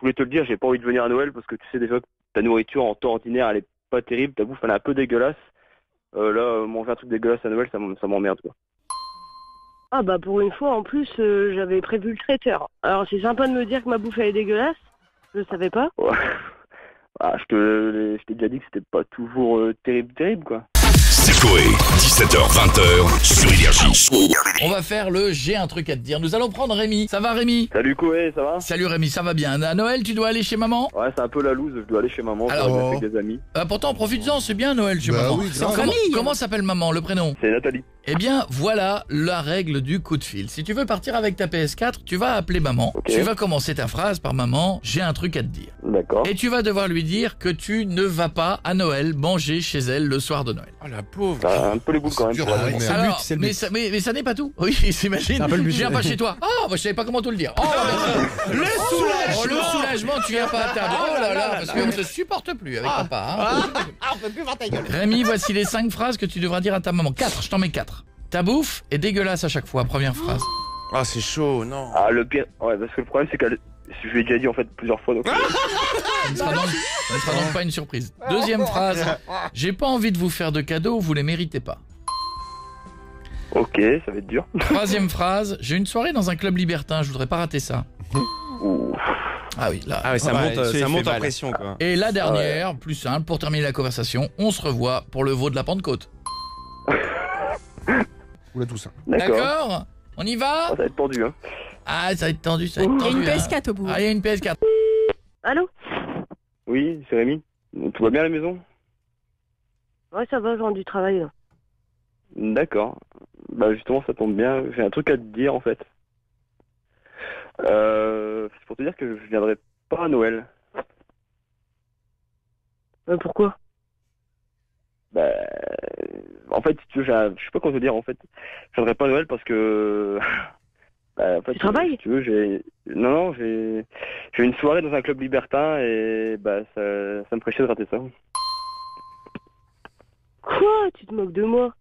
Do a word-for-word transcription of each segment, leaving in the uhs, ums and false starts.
je voulais te le dire, j'ai pas envie de venir à Noël parce que tu sais déjà que ta nourriture en temps ordinaire elle est pas terrible, ta bouffe elle est un peu dégueulasse. Euh, là, manger un truc dégueulasse à Noël, ça m'emmerde quoi. Ah bah pour une fois en plus, euh, j'avais prévu le traiteur. Alors c'est sympa de me dire que ma bouffe elle est dégueulasse, je savais pas. Ouais. Ah, je te, je t'ai déjà dit que c'était pas toujours euh, terrible, terrible quoi. C'est Cauet, dix-sept heures vingt sur Énergie. On va faire le j'ai un truc à te dire. Nous allons prendre Rémi. Ça va Rémi? Salut Cauet, ça va? Salut Rémi, ça va bien. À Noël, tu dois aller chez maman? Ouais, c'est un peu la loose, je dois aller chez maman. Alors, oh. Avec des amis. Ah, pourtant, profite-en, c'est bien Noël chez bah maman. Oui, comment comment, comment s'appelle maman, le prénom? C'est Nathalie. Eh bien, voilà la règle du coup de fil. Si tu veux partir avec ta P S quatre, tu vas appeler maman. Okay. Tu vas commencer ta phrase par maman, j'ai un truc à te dire. D'accord. Et tu vas devoir lui dire que tu ne vas pas à Noël manger chez elle le soir de Noël. Oh la pauvre. Ah, un peu les boules quand même. Dur, ah, mais, alors, but, mais ça, mais, mais ça n'est pas tout. Oui, s'imagine. Je viens pas chez toi. Oh, bah, je savais pas comment te le dire. Oh, le, le soulagement. Oh, le soulagement, tu viens pas à table. Oh là là, parce qu'on te supporte plus avec ah, papa. Hein. Ah, ah, on peut plus voir ta gueule. Rémi, voici les cinq phrases que tu devras dire à ta maman. Quatre, je t'en mets quatre. Ta bouffe est dégueulasse à chaque fois, première phrase. Ah, c'est chaud, non. Ah, le pire, ouais, parce que le problème, c'est que je lui ai déjà dit en fait plusieurs fois, donc... Ce ne sera donc, ce sera donc pas une surprise. Deuxième phrase, j'ai pas envie de vous faire de cadeaux, vous les méritez pas. Ok, ça va être dur. Troisième phrase, j'ai une soirée dans un club libertin, je voudrais pas rater ça. Ouh. Ah oui, là, ah ouais, ça, ouais, monte, ça monte en pression, quoi. Et la dernière, ah ouais. Plus simple, pour terminer la conversation, on se revoit pour le veau de la Pentecôte. D'accord. On y va. Oh, ça va être tendu, hein. Ah, ça va être tendu, ça va être tendu. Il y a une P S quatre hein. Au bout. Ah, il y a une P S quatre. Allô? Oui, c'est Rémi. Tout va bien à la maison? Ouais, ça va, je rentre du travail, là. D'accord. Bah, justement, ça tombe bien. J'ai un truc à te dire, en fait. Euh, c'est pour te dire que je viendrai pas à Noël. Euh, pourquoi? Bah... En fait, je sais pas quoi te dire, en fait. Je viendrai pas à Noël parce que... Bah, en fait, tu travailles? Si tu veux, j'ai... Non, non, j'ai... J'ai une soirée dans un club libertin et... Bah, ça, ça me prêchait de rater ça. Quoi? Tu te moques de moi?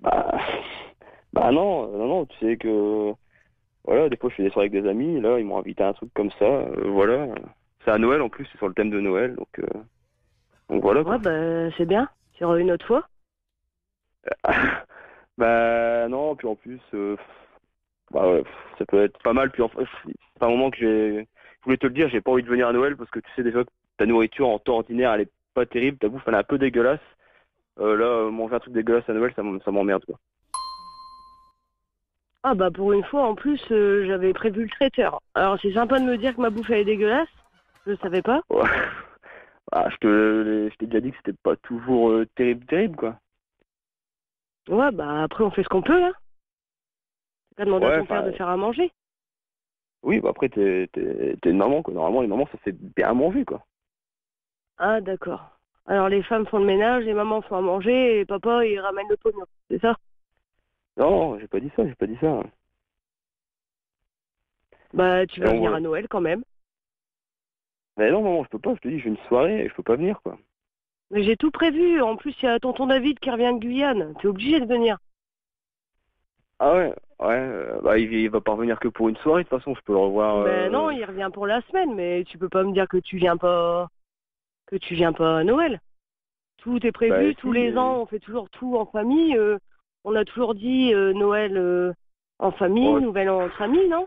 Bah... Bah non, non, non, tu sais que... Voilà, des fois, je fais des soirées avec des amis, là, ils m'ont invité à un truc comme ça, euh, voilà. C'est à Noël, en plus, c'est sur le thème de Noël, donc... Euh... Donc voilà, quoi. Ouais, bah, c'est bien. Tu iras une autre fois? Bah non, puis en plus, euh, bah ouais, ça peut être pas mal. Puis en fait, c'est un moment que j'ai, je voulais te le dire, j'ai pas envie de venir à Noël parce que tu sais déjà que ta nourriture en temps ordinaire elle est pas terrible, ta bouffe elle est un peu dégueulasse. Euh, là, manger un truc dégueulasse à Noël, ça m'emmerde quoi. Ah bah pour une fois en plus, euh, j'avais prévu le traiteur. Alors c'est sympa de me dire que ma bouffe elle est dégueulasse, je savais pas. Ouais. Ah, je te, je t'ai déjà dit que c'était pas toujours euh, terrible, terrible quoi. Ouais, bah après on fait ce qu'on peut, là. T'as demandé ouais, à ton père de faire à manger. Oui, bah après t'es une maman, quoi. Normalement, les mamans, ça fait bien à manger, quoi. Ah, d'accord. Alors les femmes font le ménage, les mamans font à manger, et papa, il ramène le pognon, c'est ça? Non, non, j'ai pas dit ça, j'ai pas dit ça. Bah, tu vas venir à Noël, quand même. Mais non, maman, je peux pas, je te dis, j'ai une soirée, et je peux pas venir, quoi. Mais j'ai tout prévu, en plus il y a tonton David qui revient de Guyane, t'es obligé de venir. Ah ouais, ouais, bah il, il va pas revenir que pour une soirée de toute façon, je peux le revoir... Euh... Mais non, il revient pour la semaine, mais tu peux pas me dire que tu viens pas... que tu viens pas à Noël. Tout est prévu, bah, tous les euh... ans on fait toujours tout en famille, euh, on a toujours dit euh, Noël euh, en famille, ouais. Nouvel an entre amis, non?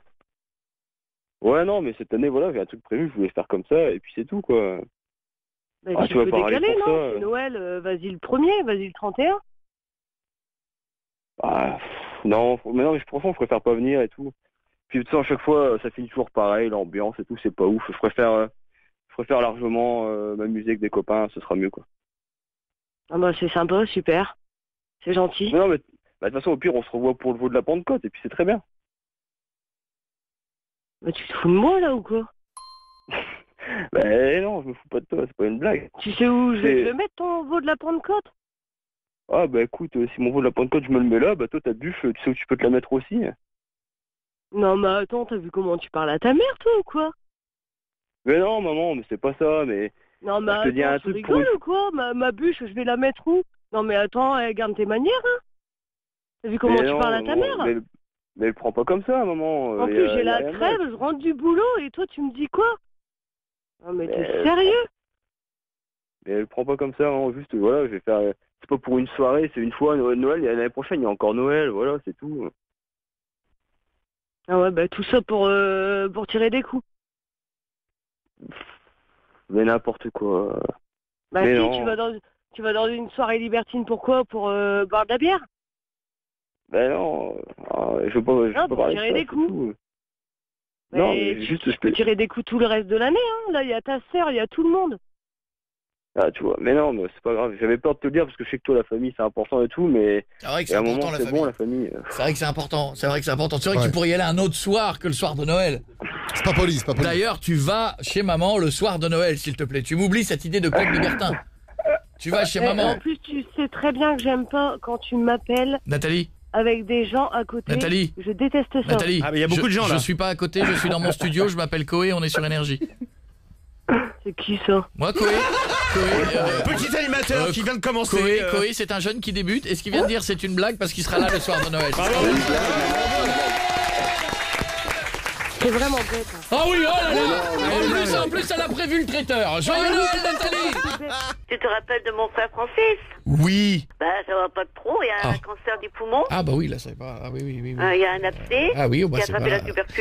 Ouais, non, mais cette année, voilà, j'ai un truc prévu, je voulais faire comme ça, et puis c'est tout, quoi. Bah, ah, tu peux décaler, non ça, euh... Noël, euh, vas-y le premier, vas-y le trente et un. Bah, pff, non, mais non, mais je, franchement, je préfère pas venir et tout. Puis de toute façon, à chaque fois, ça finit toujours pareil, l'ambiance et tout, c'est pas ouf. Je préfère, euh, je préfère largement euh, m'amuser avec des copains, ce sera mieux, quoi. Ah bah, c'est sympa, super. C'est gentil. Mais non, mais de bah, toute façon, au pire, on se revoit pour le veau de la Pentecôte, et puis c'est très bien. Mais tu te fous de moi, là, ou quoi? Ben non, je me fous pas de toi, c'est pas une blague. Tu sais où je vais te le mettre, ton veau de la Pentecôte? Ah bah écoute, si mon veau de la Pentecôte, je me le mets là, bah toi ta bûche, tu sais où tu peux te la mettre aussi. Non mais attends, t'as vu comment tu parles à ta mère, toi, ou quoi? Mais non, maman, mais c'est pas ça, mais... Non mais je te attends, tu rigoles pour... ou quoi? ma, ma bûche, je vais la mettre où? Non mais attends, eh, garde tes manières, hein. T'as vu comment mais tu non, parles à ta maman, mère mais... Mais le prends pas comme ça, maman. En plus, euh, j'ai la crève, je rentre du boulot et toi, tu me dis quoi? Non, mais, mais t'es sérieux? Mais elle prend pas comme ça, hein, juste, voilà, je vais faire... C'est pas pour une soirée, c'est une fois, Noël, l'année prochaine, il y a encore Noël, voilà, c'est tout. Ah ouais, bah tout ça pour, euh, pour tirer des coups. Mais n'importe quoi. Bah mais si, non. Tu, vas dans, tu vas dans une soirée libertine, pourquoi? Pour euh, boire de la bière? Bah non, je veux pas... Je non, peux pour tirer ça, des coups. Mais non, mais juste... Tu, je peux tirer des coups tout le reste de l'année, hein. Là, il y a ta soeur, il y a tout le monde. Ah, tu vois, mais non, mais c'est pas grave, j'avais peur de te le dire parce que je sais que toi la famille c'est important et tout, mais c'est vrai que c'est important, la famille. Bon, la famille. C'est vrai que c'est important, c'est vrai que c'est important. C'est vrai ouais. que tu pourrais y aller un autre soir que le soir de Noël. C'est pas poli, c'est pas poli. D'ailleurs, tu vas chez maman le soir de Noël, s'il te plaît. Tu m'oublies cette idée de club libertin. Tu vas chez maman. En plus, tu sais très bien que j'aime pas quand tu m'appelles. Nathalie. Avec des gens à côté. Nathalie. Je déteste ça. Nathalie. Ah, mais il y a beaucoup je, de gens là. Je suis pas à côté, je suis dans mon studio, je m'appelle Cauet, on est sur énergie. C'est qui ça? Moi, Cauet. Euh, Petit animateur euh, qui vient de commencer. Cauet, euh... Cauet, c'est un jeune qui débute. Et ce qu'il vient de dire, c'est une blague parce qu'il sera là le soir de Noël. C'est vraiment bête. Ah oui, oh là là. En plus, en plus, elle a prévu le traiteur. Joyeux Noël, Nathalie. Tu te rappelles de mon frère Francis? Oui. Bah, ça va pas trop. Il y a un ah. cancer du poumon. Ah bah oui, là, c'est pas. Ah oui, oui, oui. Il oui. euh, y a un abcès. Ah oui, bah, c'est pas.